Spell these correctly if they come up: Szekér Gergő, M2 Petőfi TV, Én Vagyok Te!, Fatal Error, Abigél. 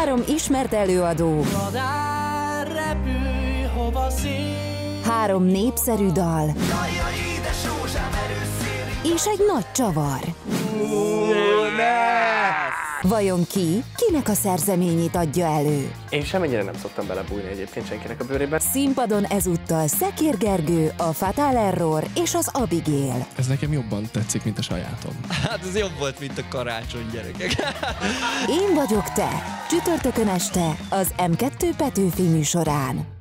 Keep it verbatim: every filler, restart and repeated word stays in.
Három ismert előadó. Madár, repülj, hova szép. Három népszerű dal. Jajjaj, édes rózsám, erőszél. És egy nagy csavar. Vajon ki, kinek a szerzeményét adja elő? Én semennyire nem szoktam belebújni egyébként senkinek a bőrébe. Színpadon ezúttal Szekér Gergő, a Fatal Error és az Abigél. Ez nekem jobban tetszik, mint a sajátom. Hát ez jobb volt, mint a karácsony, gyerekek. Én vagyok te! Csütörtökön este az em kettő Petőfi műsorán.